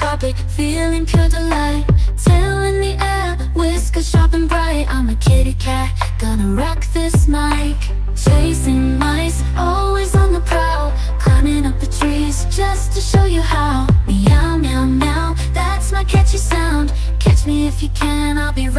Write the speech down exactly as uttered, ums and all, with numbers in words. carpet, feeling pure delight. Tail in the air, whiskers sharp and bright. I'm a kitty cat, gonna rock this mic. Chasing mice, always on the prowl. Climbing up the trees just to show you how. Meow, meow, meow, that's my catchy sound. Catch me if you can, I'll be